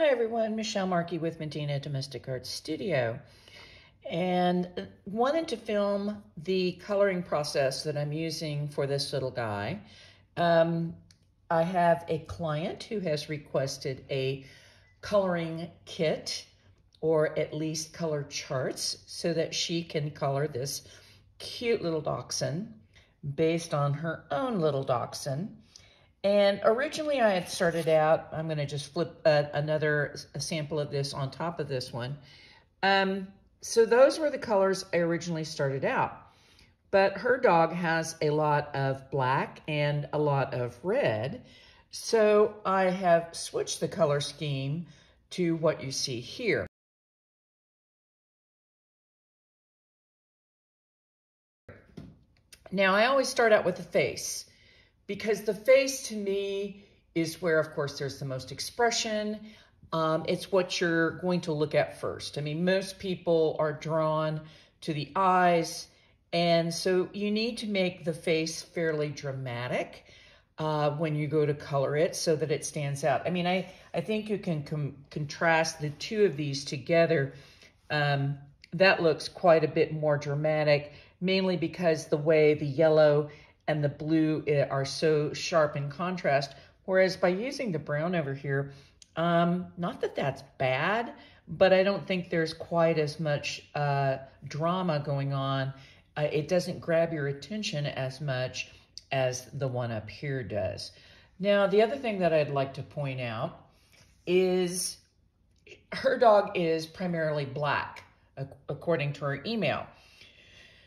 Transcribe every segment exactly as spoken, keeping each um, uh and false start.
Hi everyone, Michelle Markey with Medina Domestic Arts Studio, and wanted to film the coloring process that I'm using for this little guy. Um, I have a client who has requested a coloring kit, or at least color charts, so that she can color this cute little dachshund based on her own little dachshund. And originally I had started out, I'm going to just flip uh, another sample of this on top of this one. Um, so those were the colors I originally started out. But her dog has a lot of black and a lot of red. So I have switched the color scheme to what you see here. Now I always start out with the face, because the face to me is where, of course, there's the most expression. Um, it's what you're going to look at first. I mean, most people are drawn to the eyes, and so you need to make the face fairly dramatic uh, when you go to color it so that it stands out. I mean, I, I think you can com contrast the two of these together. Um, that looks quite a bit more dramatic, mainly because the way the yellow and the blue are so sharp in contrast. Whereas by using the brown over here, um, not that that's bad, but I don't think there's quite as much uh, drama going on. Uh, it doesn't grab your attention as much as the one up here does. Now, the other thing that I'd like to point out is her dog is primarily black, according to her email.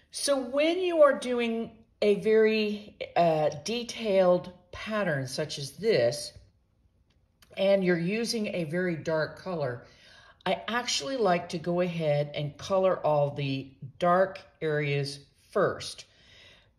So when you are doing a very uh, detailed pattern such as this, and you're using a very dark color, I actually like to go ahead and color all the dark areas first,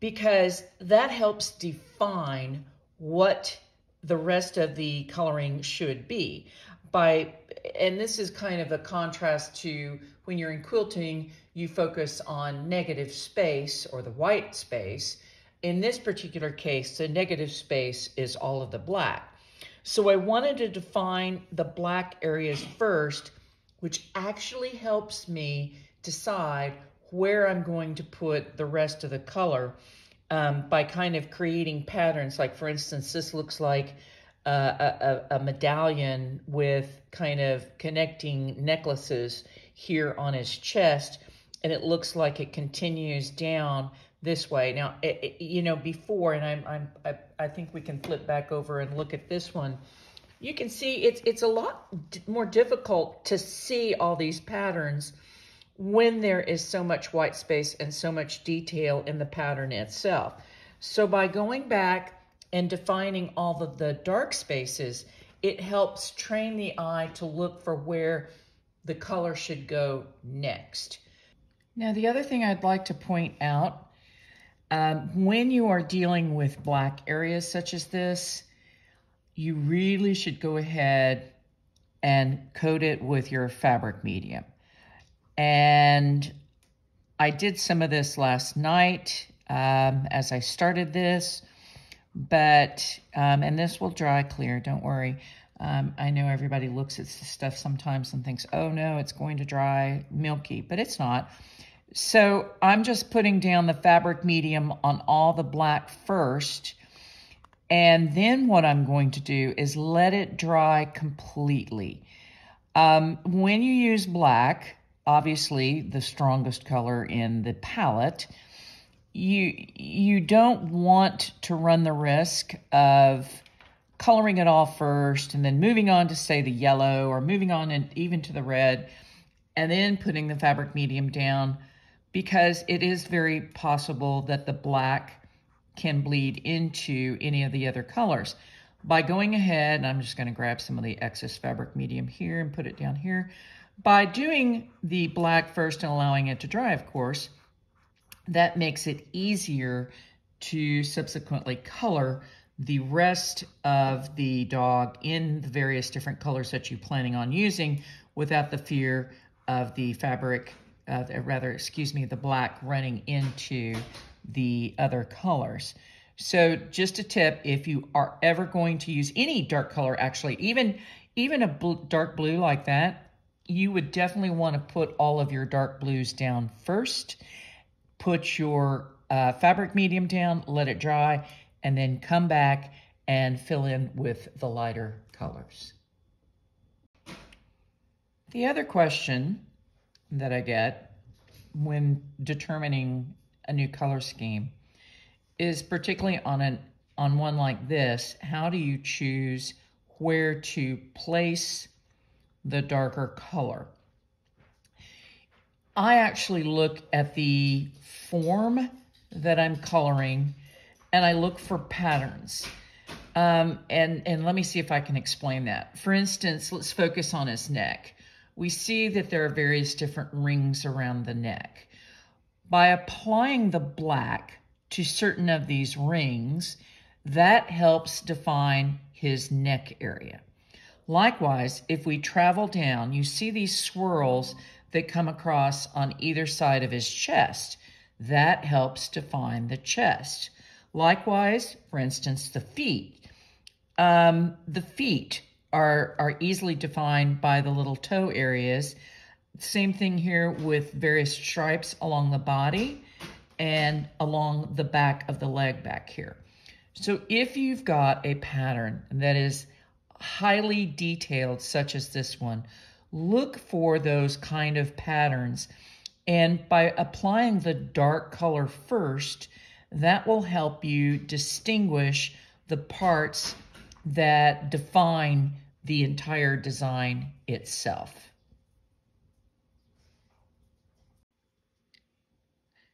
because that helps define what the rest of the coloring should be. By, and this is kind of a contrast to when you're in quilting, you focus on negative space or the white space. In this particular case, the negative space is all of the black. So I wanted to define the black areas first, which actually helps me decide where I'm going to put the rest of the color um, by kind of creating patterns. Like, for instance, this looks like a, a, a medallion with kind of connecting necklaces here on his chest, and it looks like it continues down this way. Now, it, it, you know, before, and I'm, I'm, I, I think we can flip back over and look at this one. You can see it's, it's a lot more difficult to see all these patterns when there is so much white space and so much detail in the pattern itself. So by going back and defining all of the dark spaces, it helps train the eye to look for where the color should go next. Now, the other thing I'd like to point out, um, when you are dealing with black areas such as this, you really should go ahead and coat it with your fabric medium. And I did some of this last night um, as I started this, but, um, and this will dry clear, don't worry. Um, I know everybody looks at this stuff sometimes and thinks, oh no, it's going to dry milky, but it's not. So I'm just putting down the fabric medium on all the black first, and then what I'm going to do is let it dry completely. Um, when you use black, obviously the strongest color in the palette, you, you don't want to run the risk of coloring it all first and then moving on to, say, the yellow, or moving on and even to the red, and then putting the fabric medium down, because it is very possible that the black can bleed into any of the other colors. By going ahead, and I'm just going to grab some of the excess fabric medium here and put it down here. By doing the black first and allowing it to dry, of course, that makes it easier to subsequently color the rest of the dog in the various different colors that you're planning on using, without the fear of the fabric, uh, rather, excuse me, the black running into the other colors. So just a tip, if you are ever going to use any dark color, actually, even even a bl- dark blue like that, you would definitely want to put all of your dark blues down first. Put your uh, fabric medium down, let it dry, and then come back and fill in with the lighter colors. The other question that I get when determining a new color scheme is, particularly on an on one like this, how do you choose where to place the darker color? I actually look at the form that I'm coloring, and I look for patterns. Um, and, and let me see if I can explain that. For instance, let's focus on his neck. We see that there are various different rings around the neck. By applying the black to certain of these rings, that helps define his neck area. Likewise, if we travel down, you see these swirls that come across on either side of his chest. That helps define the chest. Likewise, for instance, the feet. Um, the feet are, are easily defined by the little toe areas. Same thing here with various stripes along the body and along the back of the leg back here. So if you've got a pattern that is highly detailed, such as this one, look for those kind of patterns. And by applying the dark color first, that will help you distinguish the parts that define the entire design itself.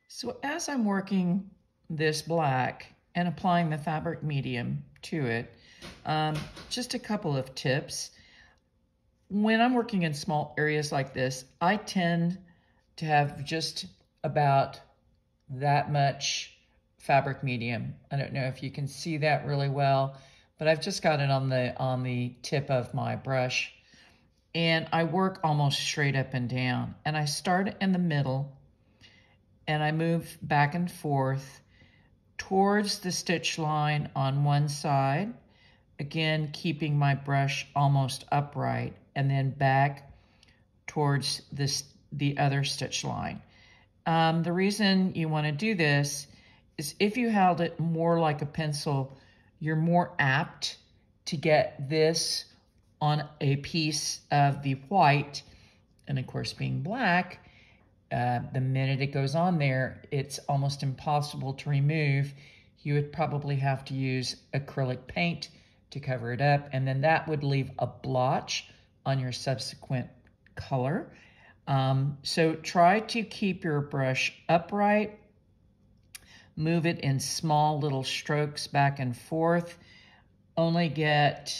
So as I'm working this black and applying the fabric medium to it, um, just a couple of tips. When I'm working in small areas like this, I tend to have just about that much fabric medium. I don't know if you can see that really well, but I've just got it on the, on the tip of my brush. And I work almost straight up and down. And I start in the middle and I move back and forth towards the stitch line on one side. Again, keeping my brush almost upright, and then back towards this the other stitch line. Um, the reason you want to do this is if you held it more like a pencil, you're more apt to get this on a piece of the white. And of course, being black, uh, the minute it goes on there, it's almost impossible to remove. You would probably have to use acrylic paint to cover it up, and then that would leave a blotch on your subsequent color. Um, so try to keep your brush upright, move it in small little strokes back and forth. Only get,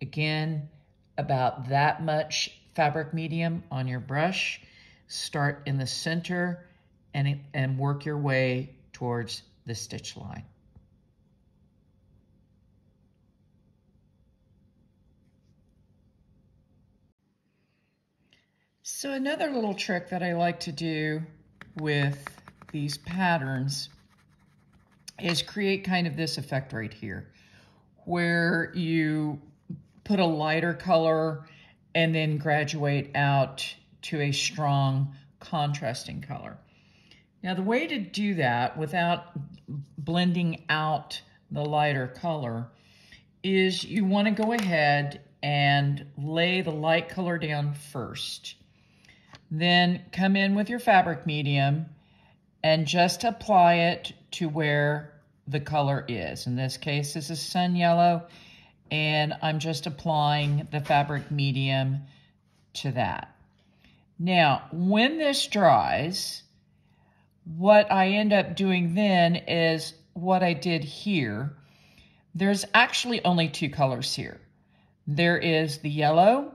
again, about that much fabric medium on your brush. Start in the center and, and work your way towards the stitch line. So another little trick that I like to do with these patterns is create kind of this effect right here, where you put a lighter color and then graduate out to a strong contrasting color. Now the way to do that without blending out the lighter color is you want to go ahead and lay the light color down first. Then come in with your fabric medium and just apply it to where the color is. In this case, this is sun yellow, and I'm just applying the fabric medium to that. Now, when this dries, what I end up doing then is what I did here. There's actually only two colors here. There is the yellow,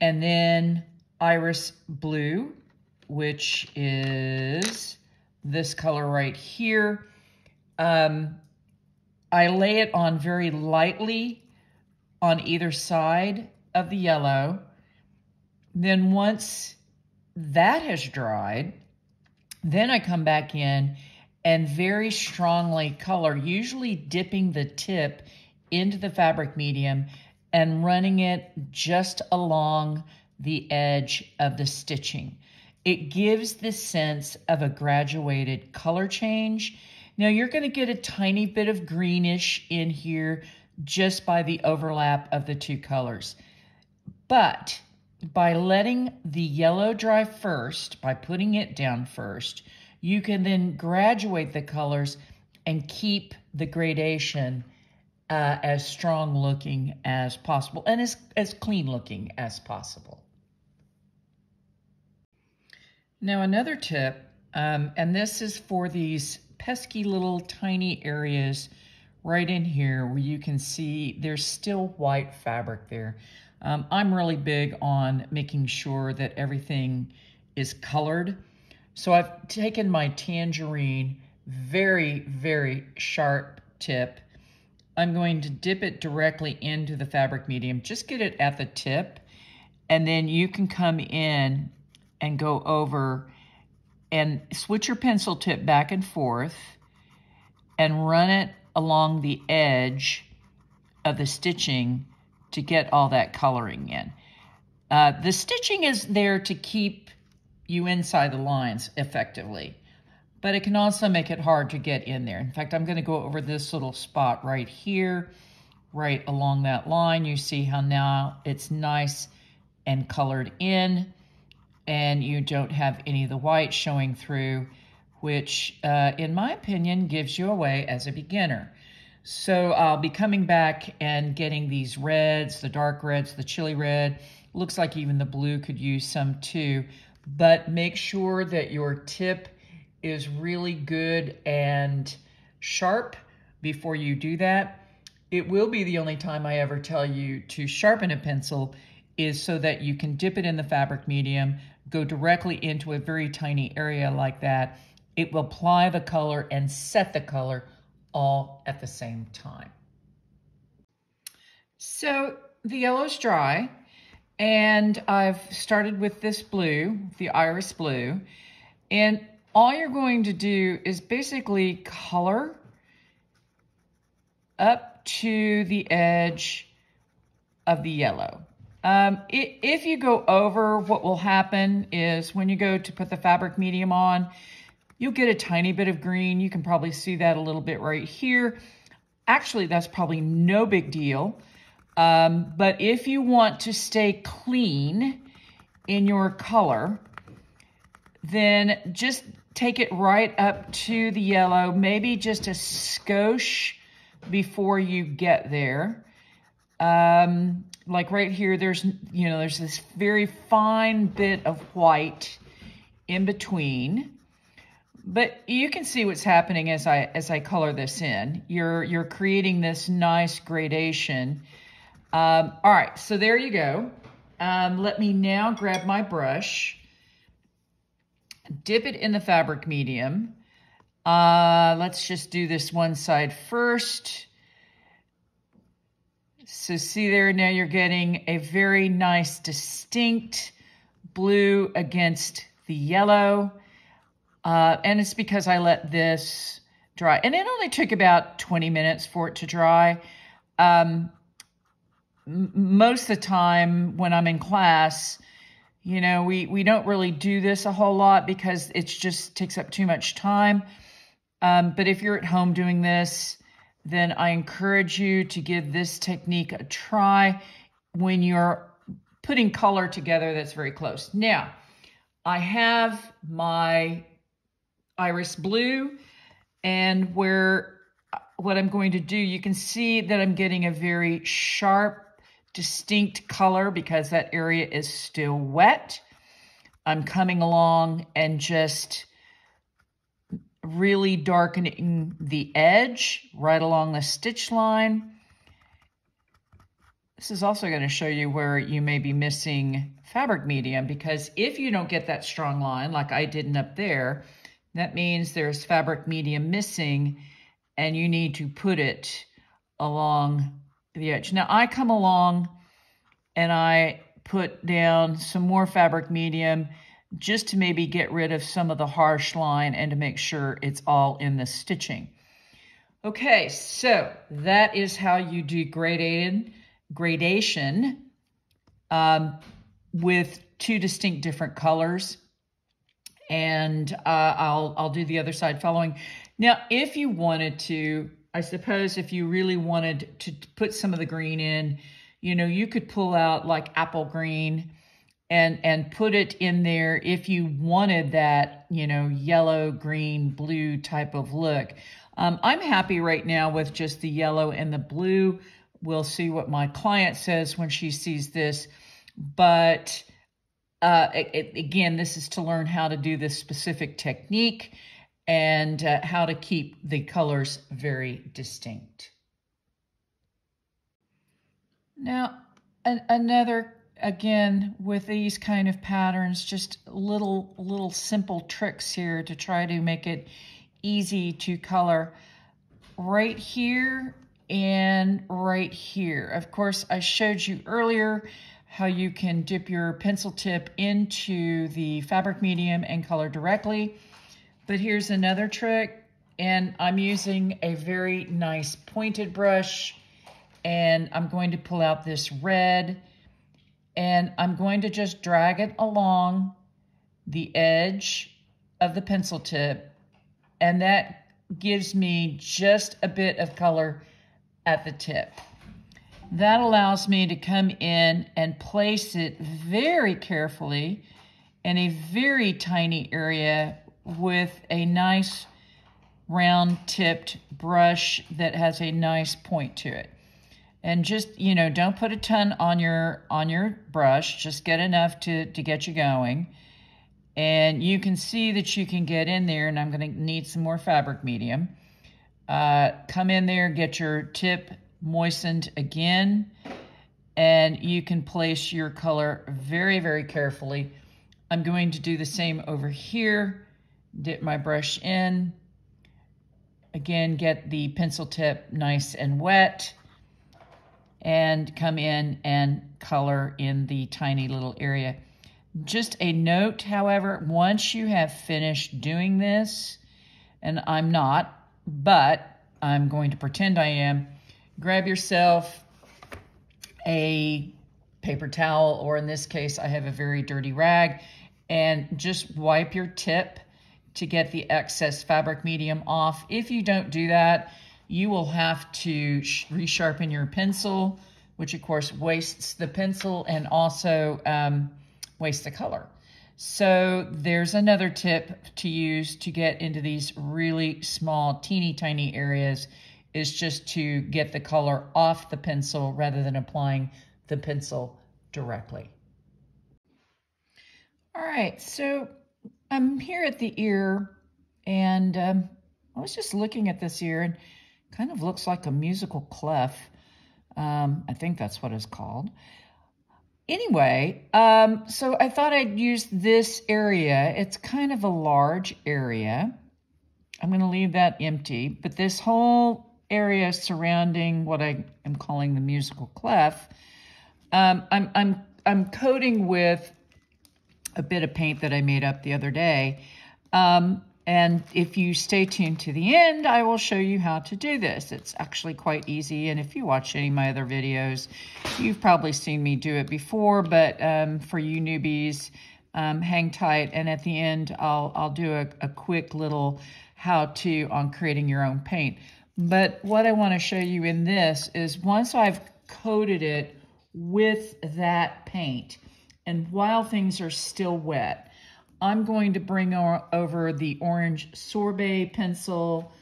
and then iris blue, which is this color right here. Um, I lay it on very lightly on either side of the yellow. Then once that has dried, then I come back in and very strongly color, usually dipping the tip into the fabric medium and running it just along the edge of the stitching. It gives the sense of a graduated color change. Now you're going to get a tiny bit of greenish in here just by the overlap of the two colors. But by letting the yellow dry first, by putting it down first, you can then graduate the colors and keep the gradation uh, as strong looking as possible and as, as clean looking as possible. Now another tip, um, and this is for these pesky little tiny areas right in here where you can see there's still white fabric there. Um, I'm really big on making sure that everything is colored. So I've taken my tangerine, very, very sharp tip. I'm going to dip it directly into the fabric medium. Just get it at the tip, and then you can come in and go over and switch your pencil tip back and forth and run it along the edge of the stitching to get all that coloring in. Uh, the stitching is there to keep you inside the lines effectively, but it can also make it hard to get in there. In fact, I'm going to go over this little spot right here, right along that line. You see how now it's nice and colored in, and you don't have any of the white showing through, which uh, in my opinion gives you away as a beginner. So I'll be coming back and getting these reds, the dark reds, the chili red. Looks like even the blue could use some too, but make sure that your tip is really good and sharp before you do that. It will be the only time I ever tell you to sharpen a pencil is so that you can dip it in the fabric medium, go directly into a very tiny area like that. It will apply the color and set the color all at the same time. So the yellow's dry, and I've started with this blue, the iris blue, and all you're going to do is basically color up to the edge of the yellow. Um, if you go over, what will happen is when you go to put the fabric medium on, you'll get a tiny bit of green. You can probably see that a little bit right here. Actually, that's probably no big deal. Um, but if you want to stay clean in your color, then just take it right up to the yellow, maybe just a skosh before you get there. Um, like right here, there's, you know, there's this very fine bit of white in between. But you can see what's happening as I as I color this in. You're you're creating this nice gradation. Um, all right, so there you go. Um, let me now grab my brush, dip it in the fabric medium. Uh, let's just do this one side first. So see there, now you're getting a very nice distinct blue against the yellow. Uh, and it's because I let this dry. And it only took about twenty minutes for it to dry. Um, most of the time when I'm in class, you know, we, we don't really do this a whole lot because it just takes up too much time. Um, but if you're at home doing this, then I encourage you to give this technique a try when you're putting color together that's very close. Now, I have my iris blue, and where what I'm going to do, you can see that I'm getting a very sharp, distinct color because that area is still wet. I'm coming along and just really darkening the edge right along the stitch line. This is also going to show you where you may be missing fabric medium, because if you don't get that strong line like I didn't up there, that means there's fabric medium missing and you need to put it along the edge. Now I come along and I put down some more fabric medium just to maybe get rid of some of the harsh line and to make sure it's all in the stitching. Okay, so that is how you do graded gradation um, with two distinct different colors. And uh, I'll, I'll do the other side following. Now, if you wanted to, I suppose if you really wanted to put some of the green in, you know, you could pull out like apple green and, and put it in there if you wanted that, you know, yellow, green, blue type of look. Um, I'm happy right now with just the yellow and the blue. We'll see what my client says when she sees this. But uh, it, again, this is to learn how to do this specific technique and uh, how to keep the colors very distinct. Now, an, another, again, with these kind of patterns, just little, little simple tricks here to try to make it easy to color right here and right here. Of course, I showed you earlier how you can dip your pencil tip into the fabric medium and color directly. But here's another trick, and I'm using a very nice pointed brush, and I'm going to pull out this red, and I'm going to just drag it along the edge of the pencil tip, and that gives me just a bit of color at the tip. That allows me to come in and place it very carefully in a very tiny area with a nice round tipped brush that has a nice point to it. And just, you know, don't put a ton on your on your brush, just get enough to, to get you going. And you can see that you can get in there, and I'm gonna need some more fabric medium. Uh, come in there, get your tip moistened again, and you can place your color very, very carefully. I'm going to do the same over here. Dip my brush in. Again, get the pencil tip nice and wet and come in and color in the tiny little area. Just a note, however, once you have finished doing this, and I'm not, but I'm going to pretend I am, grab yourself a paper towel, or in this case, I have a very dirty rag, and just wipe your tip to get the excess fabric medium off. If you don't do that, you will have to resharpen your pencil, which of course wastes the pencil and also um, wastes the color. So there's another tip to use to get into these really small, teeny tiny areas, is just to get the color off the pencil rather than applying the pencil directly. All right, so I'm here at the ear, and um, I was just looking at this ear, and it kind of looks like a musical clef. Um, I think that's what it's called. Anyway, um, so I thought I'd use this area. It's kind of a large area. I'm going to leave that empty, but this whole area surrounding what I am calling the musical clef, um, I'm I'm I'm coating with a bit of paint that I made up the other day. Um, and if you stay tuned to the end, I will show you how to do this. It's actually quite easy. And if you watch any of my other videos, you've probably seen me do it before, but um, for you newbies, um, hang tight. And at the end, I'll, I'll do a, a quick little how to on creating your own paint. But what I want to show you in this is once I've coated it with that paint, and while things are still wet, I'm going to bring over the orange sorbet pencil.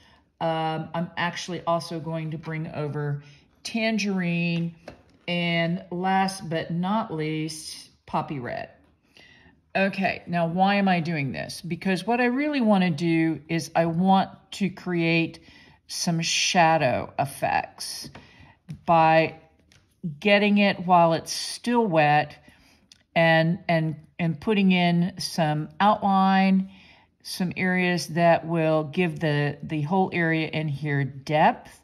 Um, I'm actually also going to bring over tangerine, and last but not least, poppy red. Okay, now why am I doing this? Because what I really want to do is I want to create some shadow effects by getting it while it's still wet, and and and putting in some outline, some areas that will give the the whole area in here depth.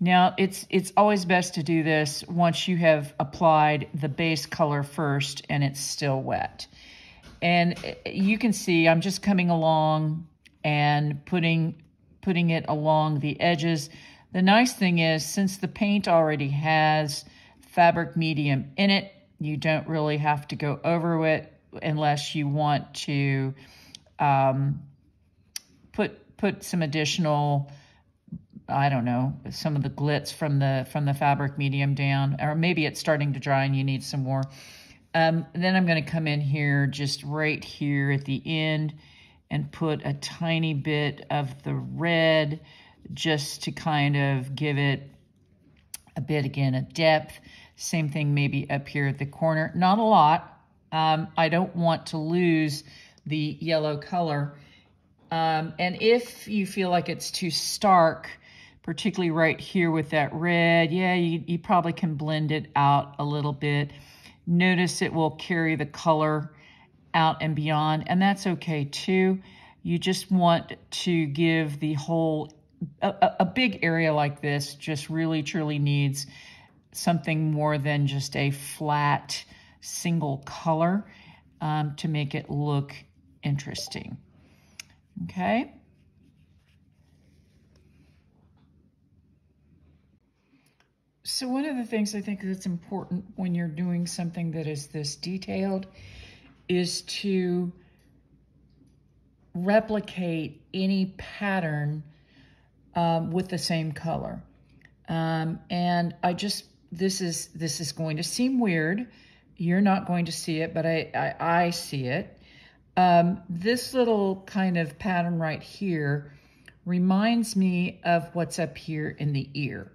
Now it's it's always best to do this once you have applied the base color first and it's still wet. And you can see I'm just coming along and putting putting it along the edges. The nice thing is, since the paint already has fabric medium in it. You don't really have to go over it unless you want to um, put put some additional, I don't know, some of the glitz from the from the fabric medium down, or maybe it's starting to dry and you need some more. Um, then I'm going to come in here just right here at the end and put a tiny bit of the red just to kind of give it a bit, again, of depth. Same thing maybe up here at the corner. Not a lot. Um, I don't want to lose the yellow color. Um, and if you feel like it's too stark, particularly right here with that red, yeah, you, you probably can blend it out a little bit. Notice it will carry the color out and beyond, and that's okay too. You just want to give the whole, a, a big area like this just really truly needs something more than just a flat single color um, to make it look interesting. Okay. So one of the things I think that's important when you're doing something that is this detailed is to replicate any pattern um, with the same color. Um, and I just, this is, this is going to seem weird. You're not going to see it, but I, I, I see it. Um, this little kind of pattern right here reminds me of what's up here in the ear.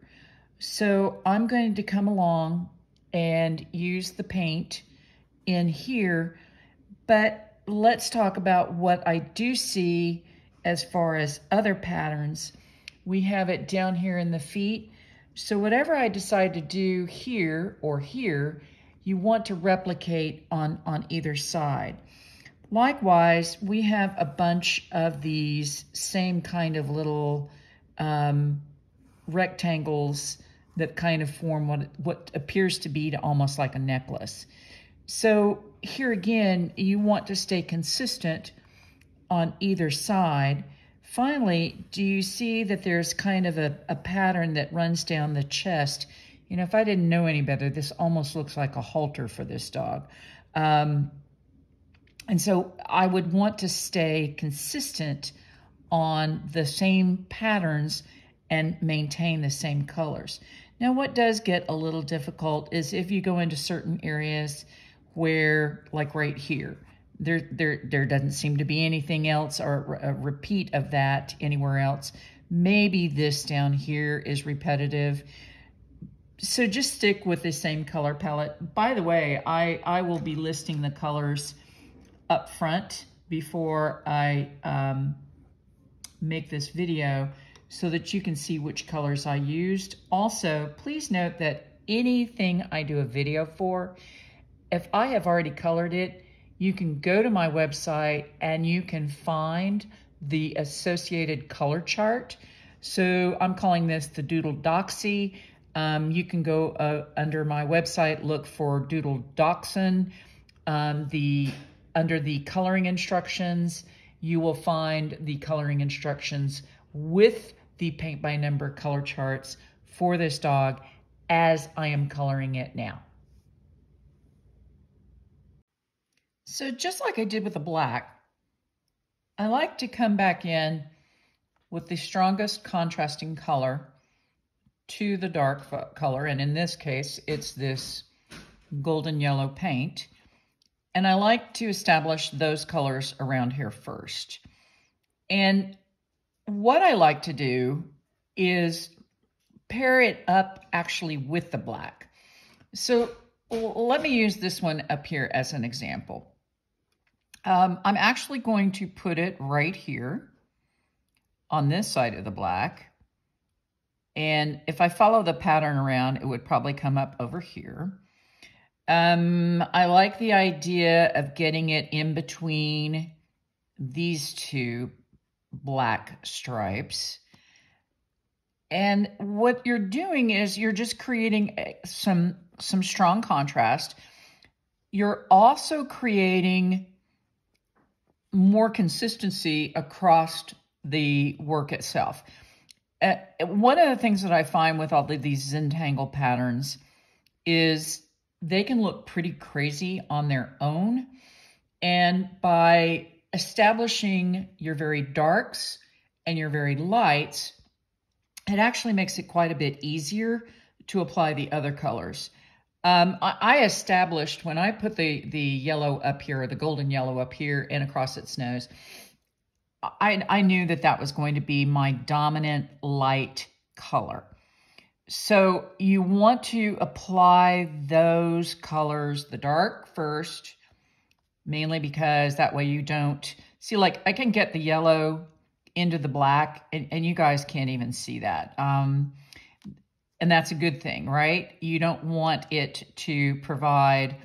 So I'm going to come along and use the paint in here, but let's talk about what I do see as far as other patterns. We have it down here in the feet. So whatever I decide to do here or here, you want to replicate on, on either side. Likewise, we have a bunch of these same kind of little um, rectangles that kind of form what, what appears to be to almost like a necklace. So here again, you want to stay consistent on either side. Finally, do you see that there's kind of a, a pattern that runs down the chest? You know, if I didn't know any better, this almost looks like a halter for this dog. Um, and so I would want to stay consistent on the same patterns and maintain the same colors. Now, what does get a little difficult is if you go into certain areas where, like right here, there there, there doesn't seem to be anything else or a repeat of that anywhere else. Maybe this down here is repetitive. So just stick with the same color palette. By the way, I, I will be listing the colors up front before I um, make this video, so that you can see which colors I used. Also, please note that anything I do a video for, if I have already colored it, you can go to my website and you can find the associated color chart. So I'm calling this the Doodle Doxie. Um, you can go uh, under my website, look for Doodle Doxin. Um, the, under the coloring instructions, you will find the coloring instructions with the paint by number color charts for this dog as I am coloring it now. So just like I did with the black, I like to come back in with the strongest contrasting color to the dark color. And in this case, it's this golden yellow paint. And I like to establish those colors around here first. And what I like to do is pair it up actually with the black. So let me use this one up here as an example. Um, I'm actually going to put it right here on this side of the black. And if I follow the pattern around, it would probably come up over here. Um, I like the idea of getting it in between these two black stripes. And what you're doing is you're just creating some some strong contrast. You're also creating more consistency across the work itself. Uh, one of the things that I find with all the, these Zentangle patterns is they can look pretty crazy on their own. And by establishing your very darks and your very lights, it actually makes it quite a bit easier to apply the other colors. Um, I, I established when I put the, the yellow up here, or the golden yellow up here and across its nose, I, I knew that that was going to be my dominant light color. So you want to apply those colors, the dark first, mainly because that way you don't see, like I can get the yellow into the black and, and you guys can't even see that. Um, and that's a good thing, right? You don't want it to provide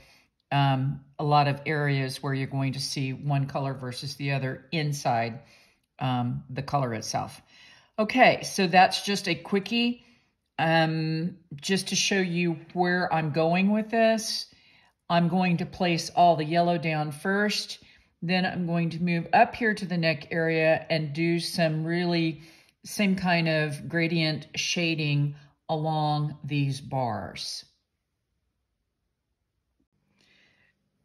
um, a lot of areas where you're going to see one color versus the other inside um, the color itself. Okay, so that's just a quickie. Um, just to show you where I'm going with this, I'm going to place all the yellow down first. Then I'm going to move up here to the neck area and do some really same kind of gradient shading along these bars.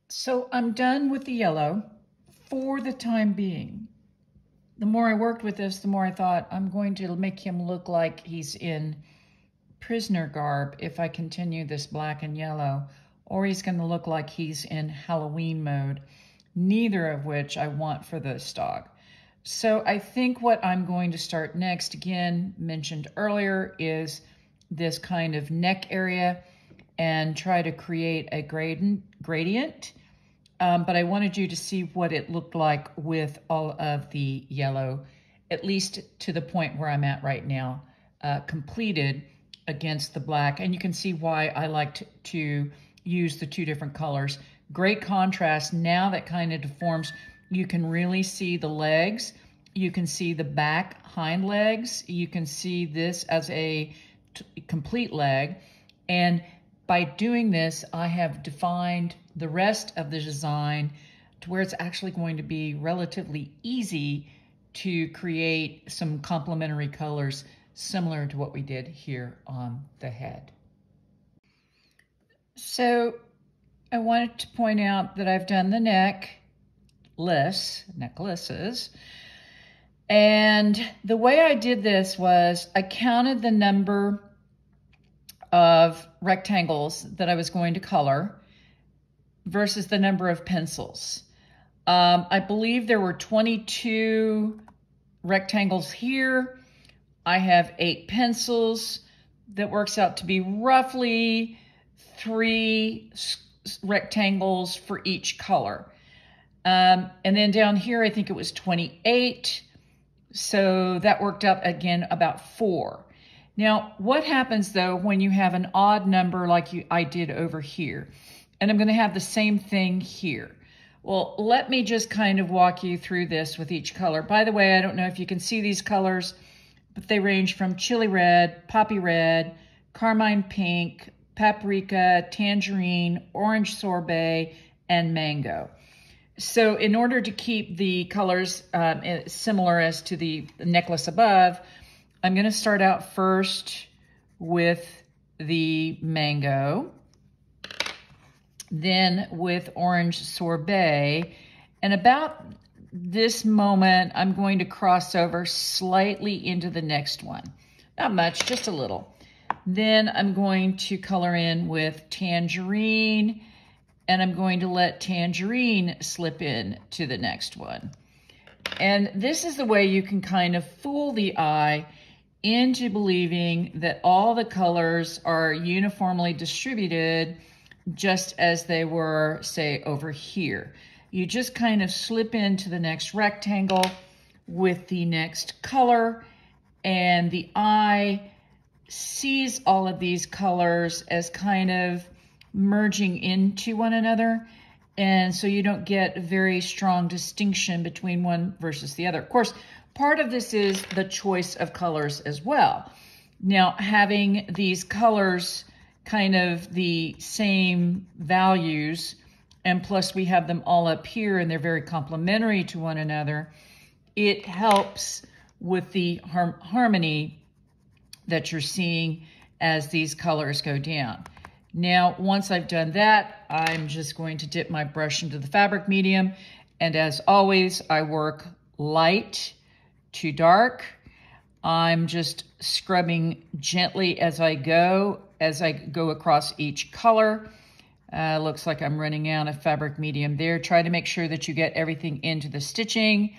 So I'm done with the yellow for the time being. The more I worked with this, the more I thought I'm going to make him look like he's in prisoner garb if I continue this black and yellow, or he's going to look like he's in Halloween mode, neither of which I want for this dog. So I think what I'm going to start next, again, mentioned earlier, is this kind of neck area and try to create a gradient. gradient. Um, but I wanted you to see what it looked like with all of the yellow, at least to the point where I'm at right now, uh, completed against the black. And you can see why I like to, to use the two different colors. Great contrast. Now that kind of deforms. You can really see the legs. You can see the back hind legs. You can see this as a t- complete leg. And by doing this, I have defined the rest of the design to where it's actually going to be relatively easy to create some complementary colors similar to what we did here on the head. So I wanted to point out that I've done the necklace, necklaces, and the way I did this was I counted the number of rectangles that I was going to color versus the number of pencils. Um, I believe there were twenty-two rectangles here. I have eight pencils. That works out to be roughly three rectangles for each color. Um, and then down here, I think it was twenty-eight. So that worked out, again, about four. Now, what happens, though, when you have an odd number like you, I did over here? And I'm going to have the same thing here. Well, let me just kind of walk you through this with each color. By the way, I don't know if you can see these colors, but they range from chili red, poppy red, carmine pink, paprika, tangerine, orange sorbet, and mango. So in order to keep the colors um, similar as to the necklace above, I'm going to start out first with the mango, then with orange sorbet, and about this moment, I'm going to cross over slightly into the next one. Not much, just a little. Then I'm going to color in with tangerine, and I'm going to let tangerine slip in to the next one. And this is the way you can kind of fool the eye into believing that all the colors are uniformly distributed just as they were, say, over here. You just kind of slip into the next rectangle with the next color, and the eye sees all of these colors as kind of merging into one another, and so you don't get very strong distinction between one versus the other. Of course, part of this is the choice of colors as well. Now, having these colors kind of the same values, and plus we have them all up here and they're very complementary to one another, it helps with the har harmony that you're seeing as these colors go down. Now, once I've done that, I'm just going to dip my brush into the fabric medium. And as always, I work light to dark. I'm just scrubbing gently as I go, as I go across each color. Uh, looks like I'm running out of fabric medium there. Try to make sure that you get everything into the stitching.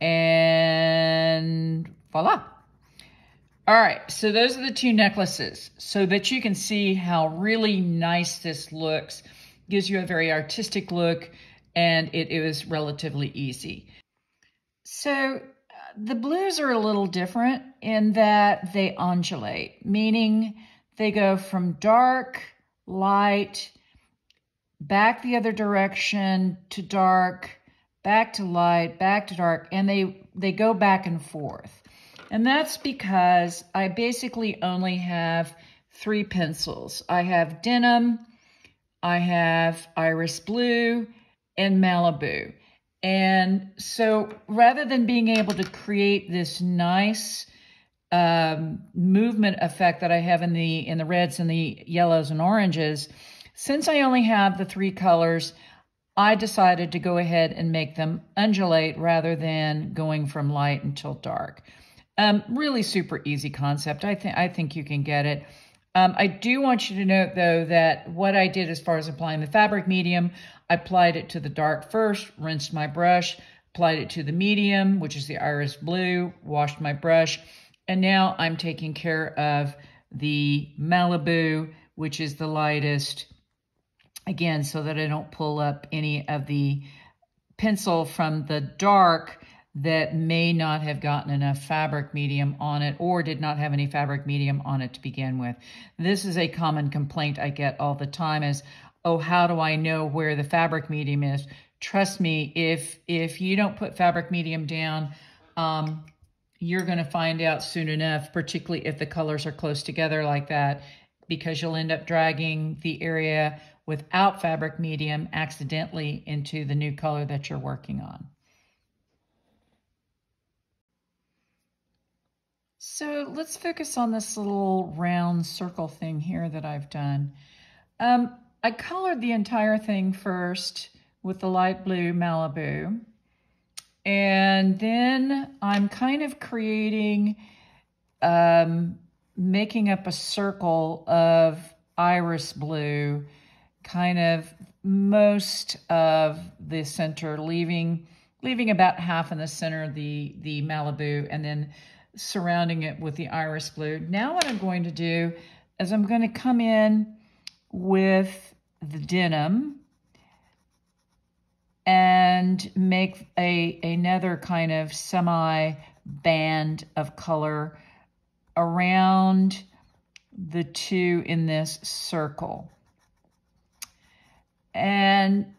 And voila. All right, so those are the two necklaces so that you can see how really nice this looks. Gives you a very artistic look, and it is relatively easy. So the blues are a little different in that they undulate, meaning they go from dark, light, back the other direction to dark, back to light, back to dark, and they, they go back and forth. And that's because I basically only have three pencils. I have denim, I have iris blue, and Malibu. And so rather than being able to create this nice um, movement effect that I have in the, in the reds and the yellows and oranges, since I only have the three colors, I decided to go ahead and make them undulate rather than going from light until dark. Um, really super easy concept. I think I think you can get it. Um, I do want you to note, though, that what I did as far as applying the fabric medium, I applied it to the dark first, rinsed my brush, applied it to the medium, which is the iris blue, washed my brush, and now I'm taking care of the Malibu, which is the lightest, again, so that I don't pull up any of the pencil from the dark that may not have gotten enough fabric medium on it or did not have any fabric medium on it to begin with. This is a common complaint I get all the time is, oh, how do I know where the fabric medium is? Trust me, if if you don't put fabric medium down, um, you're gonna find out soon enough, particularly if the colors are close together like that, because you'll end up dragging the area without fabric medium accidentally into the new color that you're working on. So let's focus on this little round circle thing here that I've done. Um, I colored the entire thing first with the light blue Malibu. And then I'm kind of creating, um, making up a circle of iris blue, kind of most of the center, leaving, leaving about half in the center, the, the Malibu, and then surrounding it with the iris blue. Now what I'm going to do is I'm going to come in with the denim and make a another kind of semi band of color around the two in this circle. And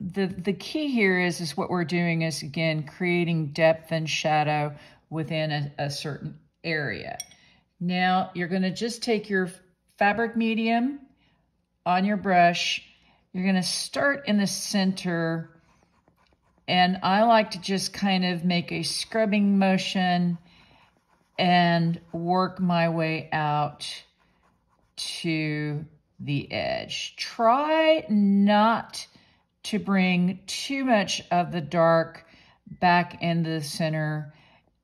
the the key here is is what we're doing is, again, creating depth and shadow within a, a certain area. Now you're going to just take your fabric medium on your brush. You're going to start in the center, and I like to just kind of make a scrubbing motion and work my way out to the edge. Try not to bring too much of the dark back into the center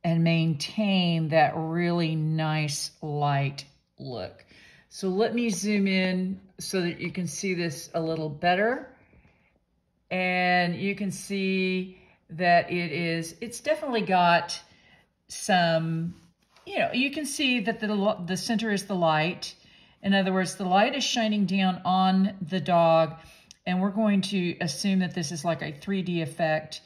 and maintain that really nice light look. So let me zoom in so that you can see this a little better. And you can see that it is, it's definitely got some, you know, you can see that the, the center is the light. In other words, the light is shining down on the dog, and we're going to assume that this is like a three D effect.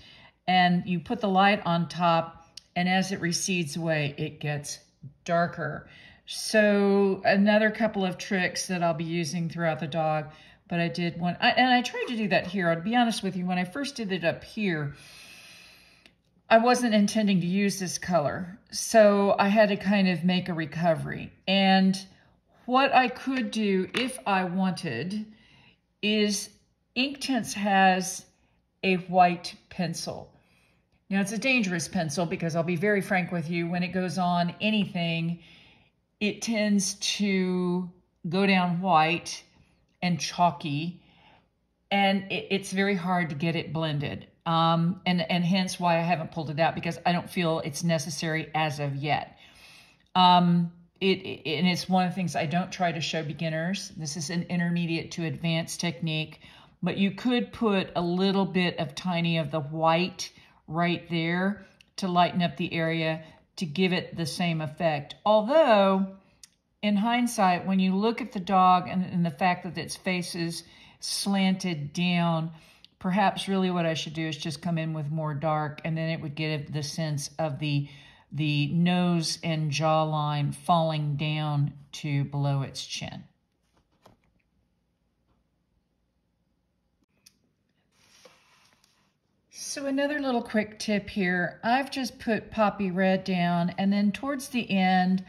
And you put the light on top, and as it recedes away, it gets darker. So another couple of tricks that I'll be using throughout the dog, but I did one, I, and I tried to do that here. I'll be honest with you, when I first did it up here, I wasn't intending to use this color. So I had to kind of make a recovery. And what I could do if I wanted is Inktense has a white pencil. Now, it's a dangerous pencil because I'll be very frank with you, when it goes on anything, it tends to go down white and chalky, and it, it's very hard to get it blended. Um, and, and hence why I haven't pulled it out, because I don't feel it's necessary as of yet. Um, it, it, and it's one of the things I don't try to show beginners. This is an intermediate to advanced technique, but you could put a little bit of tiny of the white right there to lighten up the area to give it the same effect. Although in hindsight, when you look at the dog and, and the fact that its face is slanted down, perhaps really what I should do is just come in with more dark, and then it would give the sense of the, the nose and jawline falling down to below its chin. So another little quick tip here. I've just put Poppy Red down, and then towards the end,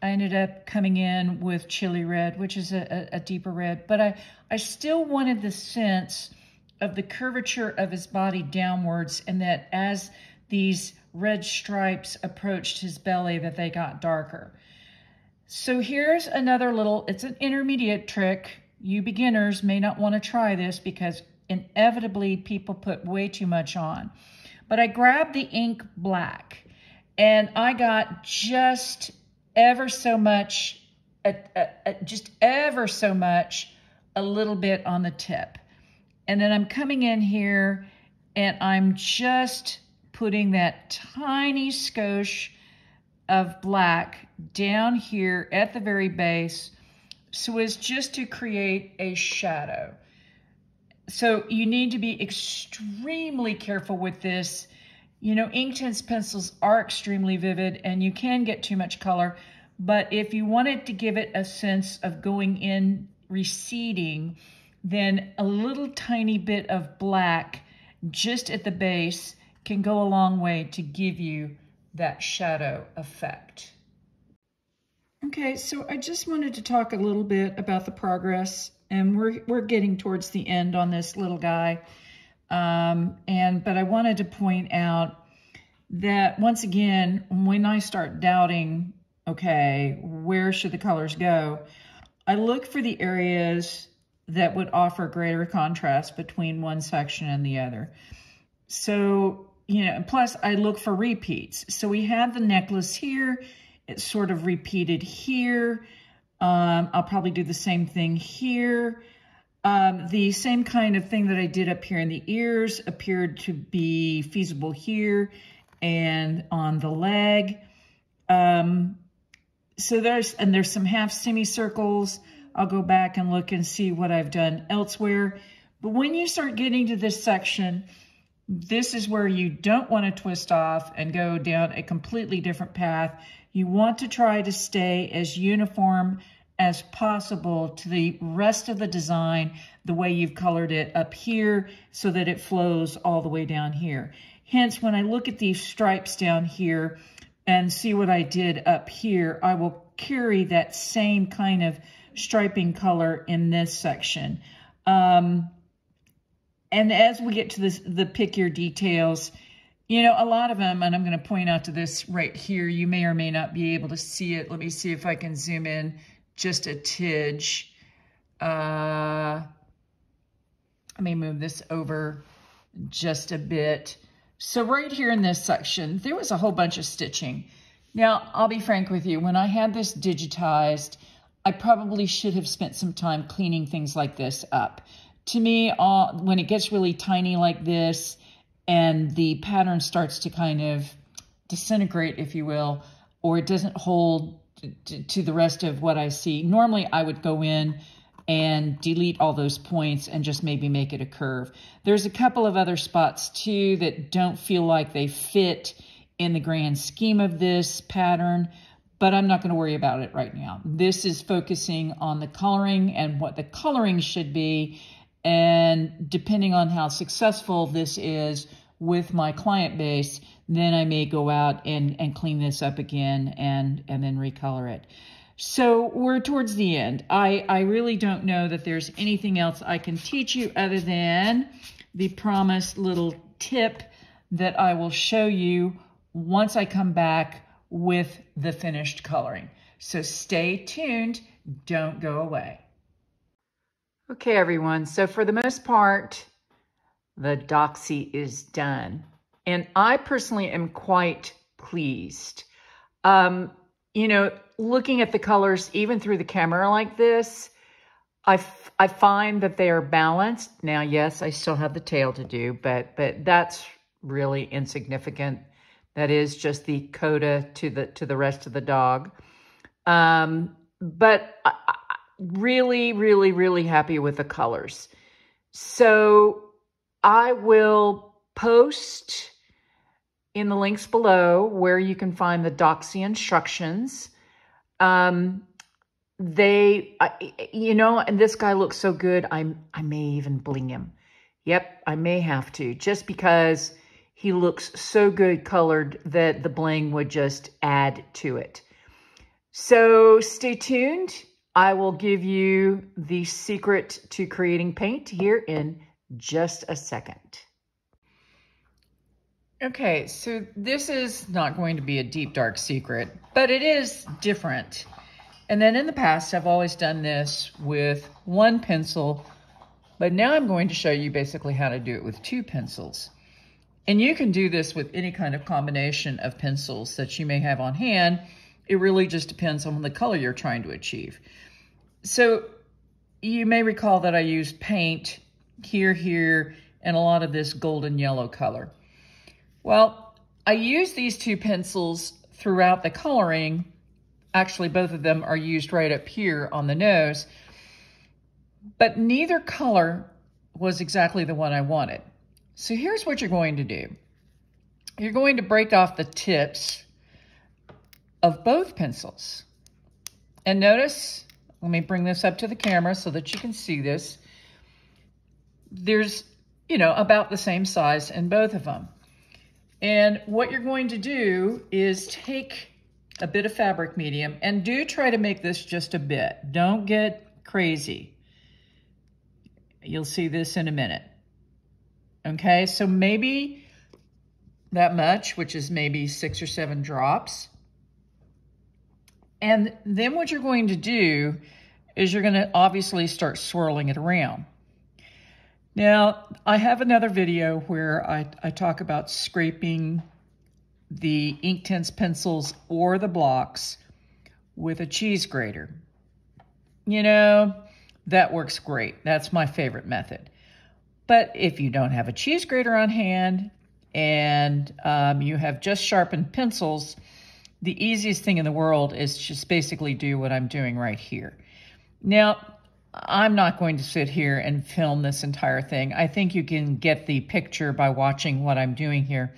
I ended up coming in with Chili Red, which is a, a deeper red, but I, I still wanted the sense of the curvature of his body downwards, and that as these red stripes approached his belly that they got darker. So here's another little, it's an intermediate trick. You beginners may not want to try this because inevitably people put way too much on. But I grabbed the ink black and I got just ever so much, a, a, a, just ever so much, a little bit on the tip. And then I'm coming in here and I'm just putting that tiny skosh of black down here at the very base, so as just to create a shadow. So you need to be extremely careful with this. You know, Inktense pencils are extremely vivid and you can get too much color, but if you wanted to give it a sense of going in, receding, then a little tiny bit of black just at the base can go a long way to give you that shadow effect. Okay, so I just wanted to talk a little bit about the progress, and we're, we're getting towards the end on this little guy. Um, and but I wanted to point out that once again, when I start doubting, okay, where should the colors go? I look for the areas that would offer greater contrast between one section and the other. So, you know, plus I look for repeats. So we have the necklace here. It's sort of repeated here. Um, I'll probably do the same thing here. Um, the same kind of thing that I did up here in the ears appeared to be feasible here and on the leg. Um, so there's, and there's some half semicircles. I'll go back and look and see what I've done elsewhere. But when you start getting to this section, this is where you don't want to twist off and go down a completely different path. You want to try to stay as uniform as possible to the rest of the design, the way you've colored it up here, so that it flows all the way down here. Hence, when I look at these stripes down here and see what I did up here, I will carry that same kind of striping color in this section. Um, and as we get to this, the pick your details, you know, a lot of them, and I'm going to point out to this right here, you may or may not be able to see it. Let me see if I can zoom in just a tidge. Uh, let me move this over just a bit. So right here in this section, there was a whole bunch of stitching. Now, I'll be frank with you, when I had this digitized, I probably should have spent some time cleaning things like this up. To me, uh, when it gets really tiny like this and the pattern starts to kind of disintegrate, if you will, or it doesn't hold to, to the rest of what I see, normally I would go in and delete all those points and just maybe make it a curve. There's a couple of other spots too that don't feel like they fit in the grand scheme of this pattern, but I'm not going to worry about it right now. This is focusing on the coloring and what the coloring should be. And depending on how successful this is with my client base, then I may go out and, and clean this up again and, and then recolor it. So we're towards the end. I, I really don't know that there's anything else I can teach you other than the promised little tip that I will show you once I come back with the finished coloring. So stay tuned, don't go away. Okay, everyone, so for the most part, the Doxie is done. And I personally am quite pleased. Um, you know, looking at the colors, even through the camera like this, I, f I find that they are balanced. Now, yes, I still have the tail to do, but, but that's really insignificant. That is just the coda to the, to the rest of the dog. Um, but I, I really, really, really happy with the colors. So I will post in the links below where you can find the Doxie instructions. Um, they, I, you know, and this guy looks so good. I, I may even bling him. Yep, I may have to, just because he looks so good colored that the bling would just add to it. So stay tuned. I will give you the secret to creating paint here in just a second. Okay, so this is not going to be a deep, dark secret, but it is different. And then in the past, I've always done this with one pencil, but now I'm going to show you basically how to do it with two pencils. And you can do this with any kind of combination of pencils that you may have on hand. It really just depends on the color you're trying to achieve. So you may recall that I used paint here, here, and a lot of this golden yellow color. Well, I use these two pencils throughout the coloring. Actually, both of them are used right up here on the nose, but neither color was exactly the one I wanted. So here's what you're going to do. You're going to break off the tips of both pencils. And notice, let me bring this up to the camera so that you can see this. There's, you know, about the same size in both of them. And what you're going to do is take a bit of fabric medium, and do try to make this just a bit. Don't get crazy. You'll see this in a minute. Okay, so maybe that much, which is maybe six or seven drops. And then what you're going to do is you're going to obviously start swirling it around. Now, I have another video where I, I talk about scraping the Inktense pencils or the blocks with a cheese grater. You know, that works great. That's my favorite method. But if you don't have a cheese grater on hand and um, you have just sharpened pencils, the easiest thing in the world is just basically do what I'm doing right here. Now, I'm not going to sit here and film this entire thing. I think you can get the picture by watching what I'm doing here.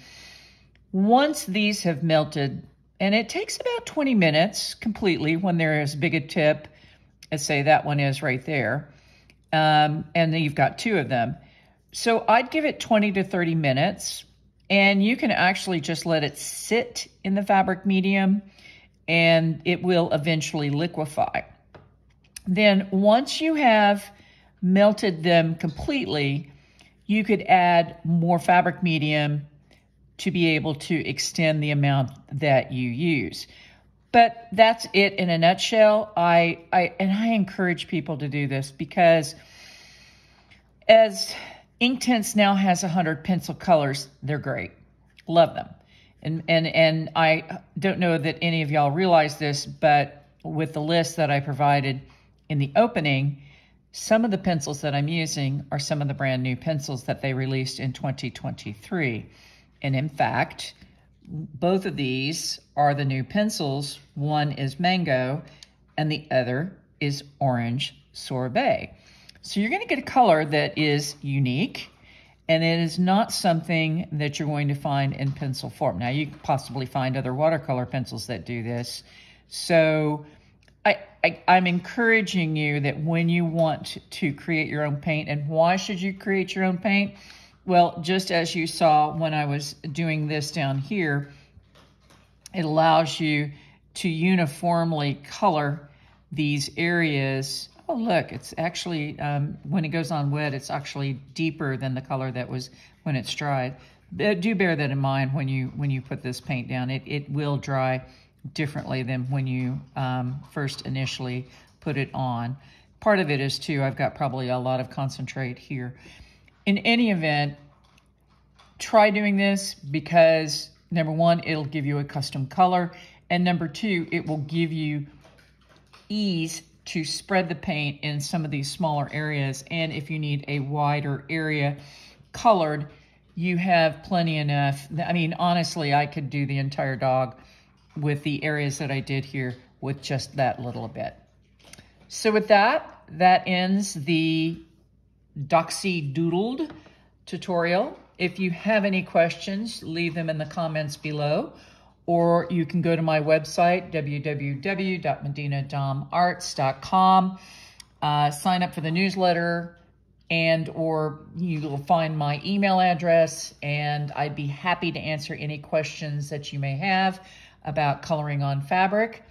Once these have melted, and it takes about twenty minutes completely when they're as big a tip as, say, that one is right there, um, and then you've got two of them. So I'd give it twenty to thirty minutes, and you can actually just let it sit in the fabric medium, and it will eventually liquefy. Then once you have melted them completely, you could add more fabric medium to be able to extend the amount that you use. But that's it in a nutshell. I, I and I encourage people to do this, because as Inktense now has one hundred pencil colors, they're great. Love them. And, and, and I don't know that any of y'all realize this, but with the list that I provided in the opening, some of the pencils that I'm using are some of the brand new pencils that they released in twenty twenty-three. And in fact, both of these are the new pencils. One is mango and the other is orange sorbet. So you're going to get a color that is unique, and it is not something that you're going to find in pencil form. Now, you could possibly find other watercolor pencils that do this. So I, I, I'm encouraging you that when you want to create your own paint, and why should you create your own paint? Well, just as you saw when I was doing this down here, it allows you to uniformly color these areas. Oh, look, it's actually, um, when it goes on wet, it's actually deeper than the color that was when it's dried. But do bear that in mind when you when you put this paint down. It, it will dry differently than when you um, first initially put it on. Part of it is too, I've got probably a lot of concentrate here. In any event, try doing this because number one, it'll give you a custom color. And number two, it will give you ease to spread the paint in some of these smaller areas. And if you need a wider area colored, you have plenty enough. I mean, honestly, I could do the entire dog with the areas that I did here with just that little bit. So with that, that ends the Doxie Doodled tutorial. If you have any questions, leave them in the comments below, or you can go to my website, w w w dot medina dom arts dot com, uh, sign up for the newsletter, and or you will find my email address, and I'd be happy to answer any questions that you may have about coloring on fabric.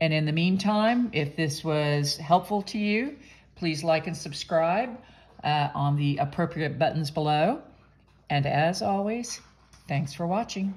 And in the meantime, if this was helpful to you, please like and subscribe uh, on the appropriate buttons below. And as always, thanks for watching.